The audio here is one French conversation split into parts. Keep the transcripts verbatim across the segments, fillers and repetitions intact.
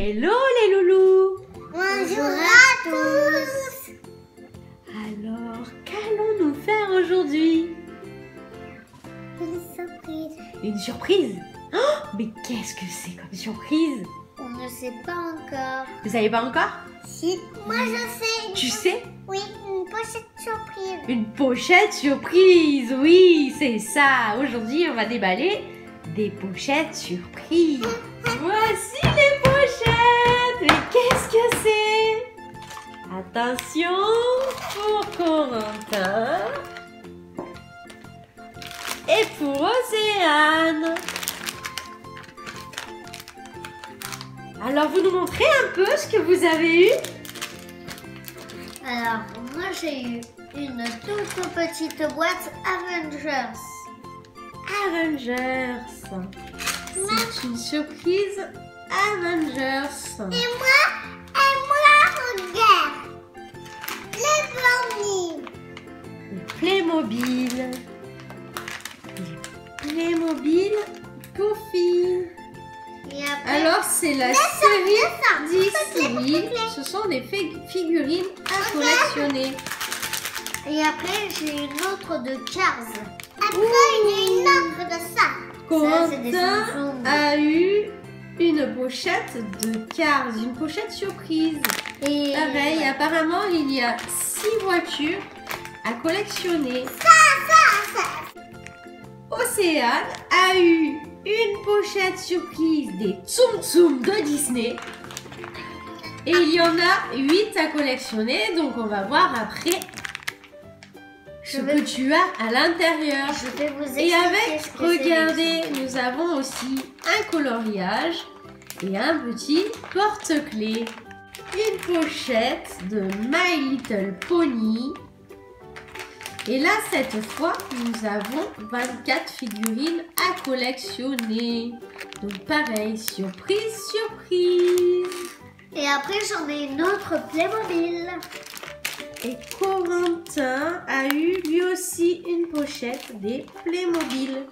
Hello les loulous. Bonjour à tous. Alors, qu'allons-nous faire aujourd'hui? Une surprise. Une surprise? Oh, mais qu'est-ce que c'est comme surprise? On ne sait pas encore. Vous savez pas encore? Si. Moi je sais. Tu sais? Oui, une pochette surprise. Une pochette surprise, oui, c'est ça. Aujourd'hui, on va déballer des pochettes surprises. Voici les pochettes. Mais qu'est-ce que c'est? Attention pour Corentin et pour Océane. Alors, vous nous montrez un peu ce que vous avez eu? Alors, moi j'ai eu une toute petite boîte Avengers. Avengers. C'est une surprise Avengers. Et moi, et moi, regarde. Playmobil. Playmobil. Playmobil pour filles. Alors, c'est la série dix. Ce sont des figurines à collectionner. Et après, j'ai une autre de Cars. Après, j'ai une autre de ça. Corentin a eu une pochette de Cars, une pochette surprise. Et pareil, apparemment, il y a six voitures à collectionner. Ça, ça, ça. Océane a eu une pochette surprise des Tsum Tsum de Disney. Et il y en a huit à collectionner. Donc on va voir après ce que tu as à l'intérieur. Je vais vous expliquer. Et avec, regardez, nous avons aussi un coloriage et un petit porte-clés. Une pochette de My Little Pony. Et là, cette fois, nous avons vingt-quatre figurines à collectionner. Donc pareil, surprise, surprise. Et après, j'en ai une autre Playmobil. Et Corentin a eu lui aussi une pochette des Playmobil.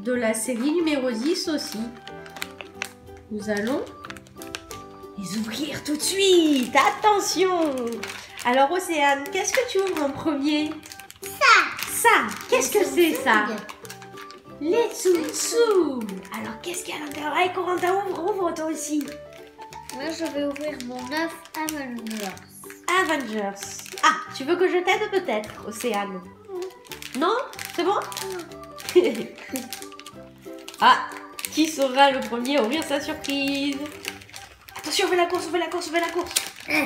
De la série numéro dix aussi. Nous allons les ouvrir tout de suite. Attention! Alors Océane, qu'est-ce que tu ouvres en premier? Ça. Ça. Qu'est-ce que c'est ça? Les Tsum Tsum. Alors qu'est-ce qu'il y a à l'intérieur? Allez Corentin, ouvre, ouvre toi aussi. Moi je vais ouvrir mon œuf Avengers. Avengers. Ah, tu veux que je t'aide peut-être, Océane? Non. Non? C'est bon? Non. Ah, qui sera le premier à ouvrir sa surprise? Attention, on fait la course, on fait la course, on fait la course. Euh.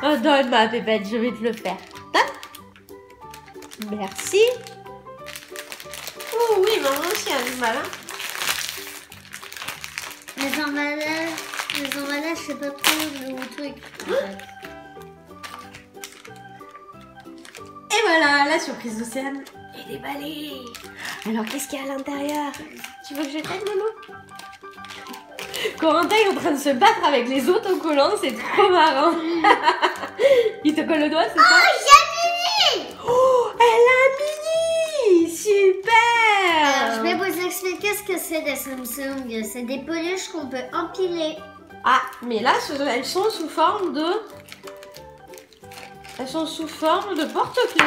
Oh, oh, donne ma pépette, je vais te le faire. Top. Merci. Oh oui, maman aussi a du malin. Les emballages, les emballages, c'est pas trop le truc. Oh. Et voilà, la surprise d'Océane est déballée. Alors, qu'est-ce qu'il y a à l'intérieur? Tu veux que je t'aide, maman? Corentin est en train de se battre avec les autocollants, c'est trop marrant. Il te colle le doigt, c'est ça? Oh, j'ai un mini! Oh, elle a un mini! Super! Alors, je vais vous expliquer ce que c'est des Samsung. C'est des peluches qu'on peut empiler. Ah, mais là, elles sont sous forme de... Elles sont sous forme de porte-clés.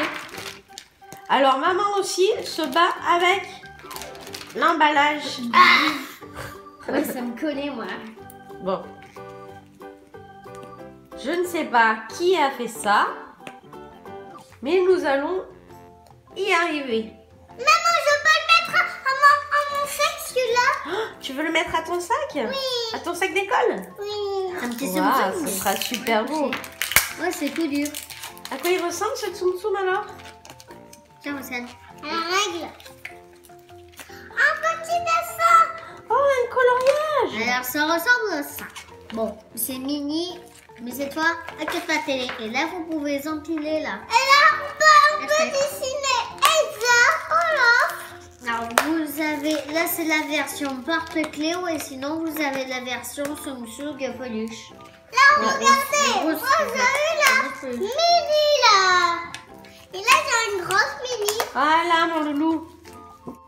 Alors, maman aussi se bat avec l'emballage. Ah! Ouais, ça me connaît, moi. Bon. Je ne sais pas qui a fait ça, mais nous allons y arriver. Maman, je peux le mettre à mon, à mon sac, celui-là. Oh, tu veux le mettre à ton sac? Oui. À ton sac d'école? Oui. Un petit Tsum Tsum. Ça sera super beau. Ouais, c'est tout dur. À quoi il ressemble, ce Tsum Tsum, alors? Tiens, on s'en... À la règle. Un petit dessin. Oh, un coloriage! Alors, ça ressemble à ça. Bon, c'est mini, mais cette fois, à quatre pattes télé. Et là, vous pouvez les empiler, là. Et là, on peut, on peut dessiner Elsa. Oh là! Alors, vous avez... Là, c'est la version porte-clés, ou sinon, vous avez la version Samsung peluche. Là, regardez! Moi, j'ai eu la mini, là! Et là, j'ai une grosse mini. Ah là, mon loulou!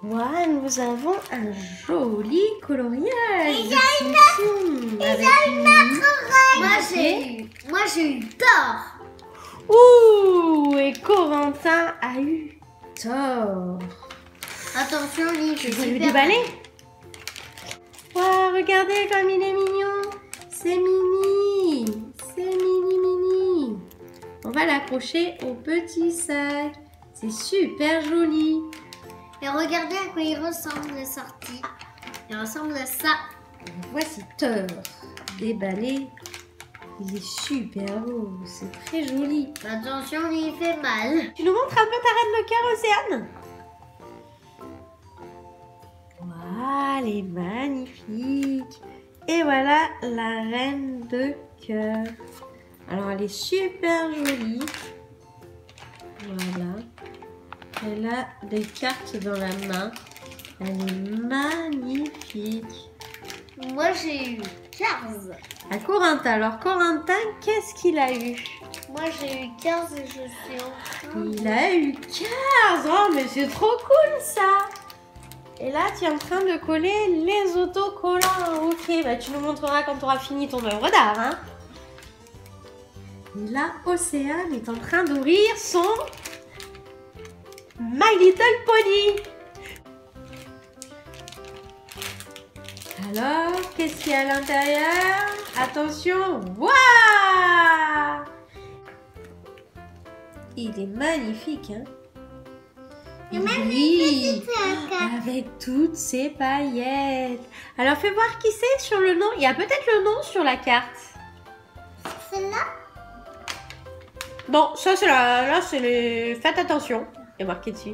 Waouh, nous avons un joli coloriage. Et j'ai une autre oreille. Moi j'ai eu tort. Ouh, et Corentin a eu tort. Attention, Liv, je vais lui déballer. Waouh, regardez comme il est mignon. C'est mini. C'est mini, mini. On va l'accrocher au petit sac. C'est super joli. Et regardez à quoi il ressemble la sortie. Il ressemble à ça. Voici Thor déballé. Il est super beau. C'est très joli. Attention, il fait mal. Tu nous montres un peu ta reine de cœur, Océane? Waouh, elle est magnifique. Et voilà la reine de cœur. Alors, elle est super jolie. Voilà. Elle a des cartes dans la main. Elle est magnifique. Moi, j'ai eu Cars. À Corentin. Alors, Corentin, qu'est-ce qu'il a eu? Moi, j'ai eu Cars et je suis en... Il a eu Cars. Oh, mais c'est trop cool, ça. Et là, tu es en train de coller les autocollants. Ok, bah, tu nous montreras quand tu auras fini ton œuvre d'art. Hein. Et là, Océane est en train d'ouvrir son... My Little Pony. Alors, qu'est-ce qu'il y a à l'intérieur? Attention, waouh! Il est magnifique, hein? Il brille avec toutes ses paillettes. Alors, fais voir qui c'est sur le nom. Il y a peut-être le nom sur la carte. Celle-là? Non, ça c'est la... Là, c'est les... Faites attention. Et marqué dessus.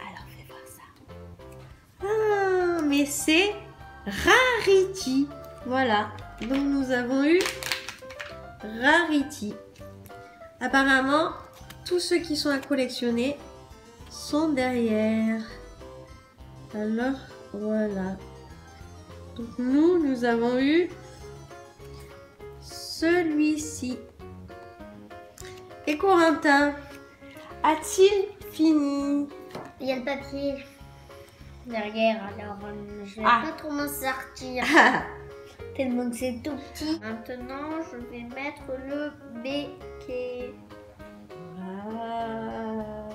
Alors fais voir ça. Ah, mais c'est Rarity. Voilà. Donc nous avons eu Rarity. Apparemment, tous ceux qui sont à collectionner sont derrière. Alors voilà. Donc nous, nous avons eu celui-ci. Et Corentin, a-t-il fini? Il y a le papier derrière, alors je vais ah. pas trop m'en sortir. Tellement que c'est tout petit. Maintenant, je vais mettre le béquet. Wow.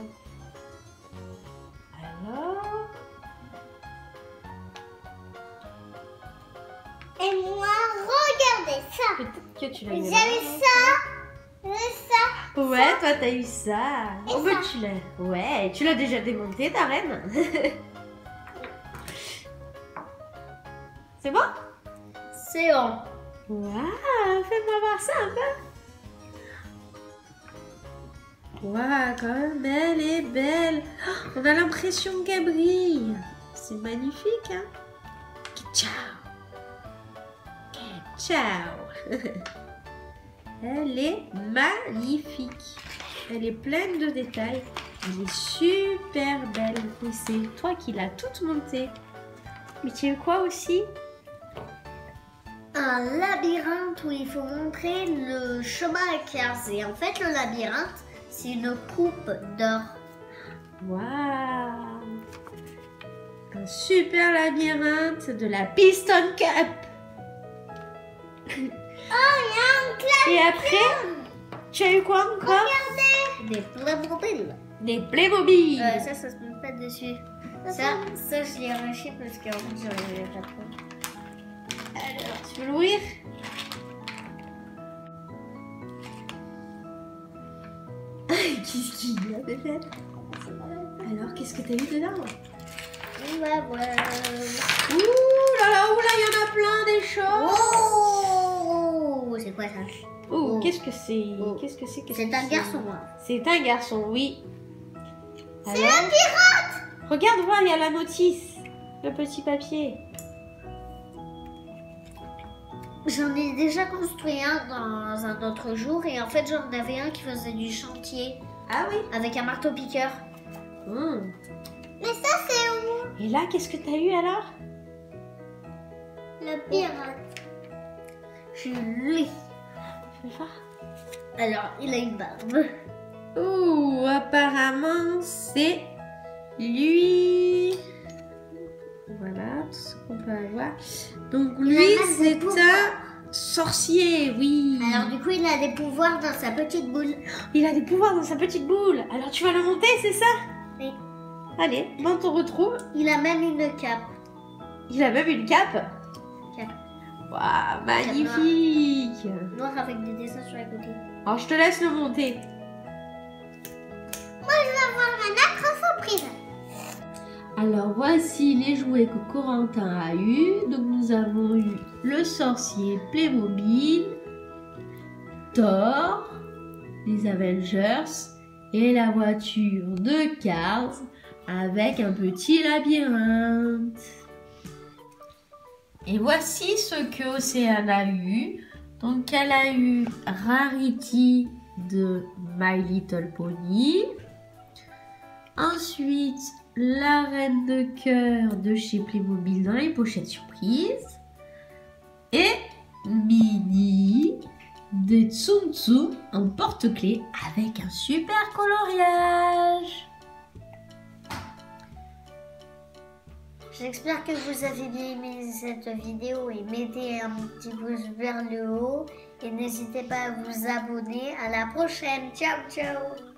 Alors. Et moi, regardez ça. Peut-être que tu l'as mis. J'avais ça. J'avais ça. Ouais, ça. Toi t'as eu ça. Et oh, ça. Bah, tu l'as. Ouais, tu l'as déjà démonté ta reine. C'est bon? C'est bon. Waouh, fais-moi voir ça un peu. Waouh, quand même, elle est belle. Oh, on a l'impression qu'elle brille. C'est magnifique, hein? Ciao. Ciao. Elle est magnifique. Elle est pleine de détails. Elle est super belle. Et c'est toi qui l'as toute montée. Mais tu as quoi aussi? Un labyrinthe où il faut montrer le chemin à Cars. Et en fait, le labyrinthe, c'est une coupe d'or. Waouh! Un super labyrinthe de la Piston Cup. Oh, il y a un clavier. Et après, tu as eu quoi encore? Regardez. Des Playmobil. Des Playmobil. Euh, ça, ça se met pas dessus. Ça, ça je l'ai arraché parce qu'en fait, j'en avais pas trop. Alors, tu veux l'ouvrir? Qu'est-ce qu'il y a de fait? Alors, qu'est-ce que t'as eu dedans? On va voir. Ouh là là, ouh là, il y en a plein des choses. Oh, c'est quoi ça? Oh, oh. Qu'est-ce que c'est? Oh. Qu'est-ce que c'est? C'est -ce un garçon. C'est un garçon, oui. C'est le pirate. Regarde, voir, il y a la notice, le petit papier. J'en ai déjà construit un dans un autre jour et en fait j'en avais un qui faisait du chantier. Ah oui. Avec un marteau piqueur. Mmh. Mais ça c'est où? Et là, qu'est-ce que t'as eu alors? Le pirate. Je lui. Alors, il a une barbe. Ouh, apparemment, c'est lui. Voilà tout ce qu'on peut avoir. Donc lui c'est un sorcier, oui. Alors du coup il a des pouvoirs dans sa petite boule. Il a des pouvoirs dans sa petite boule. Alors tu vas la monter, c'est ça? Oui. Allez, on te retrouve. Il a même une cape. Il a même une cape. Cape. Waouh, magnifique. Cape noire. Noir avec des dessins sur les côtés. Alors je te laisse le monter. Moi je vais avoir un autre surprise. Alors voici les jouets que Corentin a eu. Donc nous avons eu le sorcier Playmobil, Thor, les Avengers et la voiture de Cars avec un petit labyrinthe. Et voici ce que Océane a eu. Donc elle a eu Rarity de My Little Pony. Ensuite la reine de cœur de chez Playmobil dans les pochettes surprises. Et Mini de Tsum Tsum en porte-clés avec un super coloriage. J'espère que vous avez bien aimé cette vidéo et mettez un petit pouce vers le haut. Et n'hésitez pas à vous abonner. À la prochaine. Ciao, ciao.